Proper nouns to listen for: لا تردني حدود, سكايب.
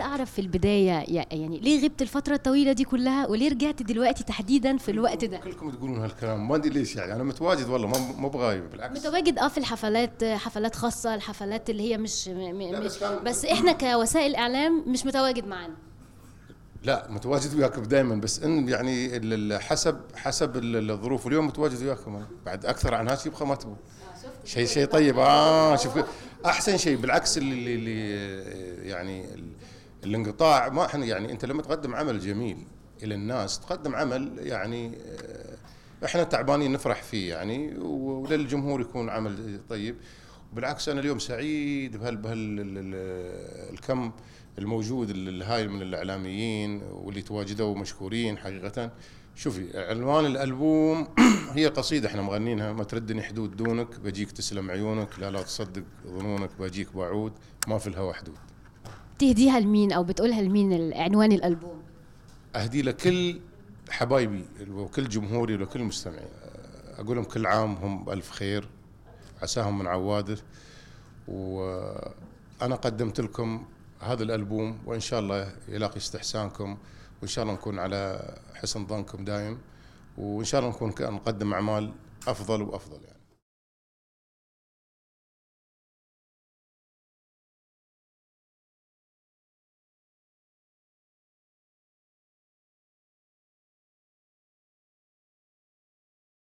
عايزه اعرف في البدايه يعني ليه غبت الفتره الطويله دي كلها وليه رجعت دلوقتي تحديدا في الوقت ده؟ كلكم تقولون هالكلام ما ادري ليش، يعني انا متواجد والله، ما بغايب بالعكس، متواجد في الحفلات، حفلات خاصه، الحفلات اللي هي بس احنا كوسائل اعلام مش متواجد معانا. لا متواجد وياكم دائما، بس ان يعني حسب الظروف. اليوم متواجد وياكم أنا. بعد اكثر عن هالشيء بخ ما تبوا شيء طيب. شوف احسن شيء بالعكس اللي يعني الانقطاع، ما احنا يعني انت لما تقدم عمل جميل الى الناس، تقدم عمل يعني احنا تعبانين نفرح فيه يعني، وللجمهور يكون عمل طيب. بالعكس انا اليوم سعيد بهالكم الموجود الهاي من الاعلاميين واللي تواجدوا مشكورين حقيقه. شوفي عنوان الالبوم هي قصيده احنا مغنينها، ما تردني حدود دونك، بجيك تسلم عيونك، لا تصدق ظنونك، بجيك بعود، ما في الهوى حدود. تهديها لمين او بتقولها لمين عنوان الالبوم؟ اهدي لكل حبايبي وكل جمهوري وكل مستمعي، اقول لهم كل عام هم بالف خير، عساهم من عوادر. وانا قدمت لكم هذا الالبوم وان شاء الله يلاقي استحسانكم، وإن شاء الله نكون على حسن ظنكم دائم، وإن شاء الله نكون نقدم أعمال أفضل وأفضل يعني.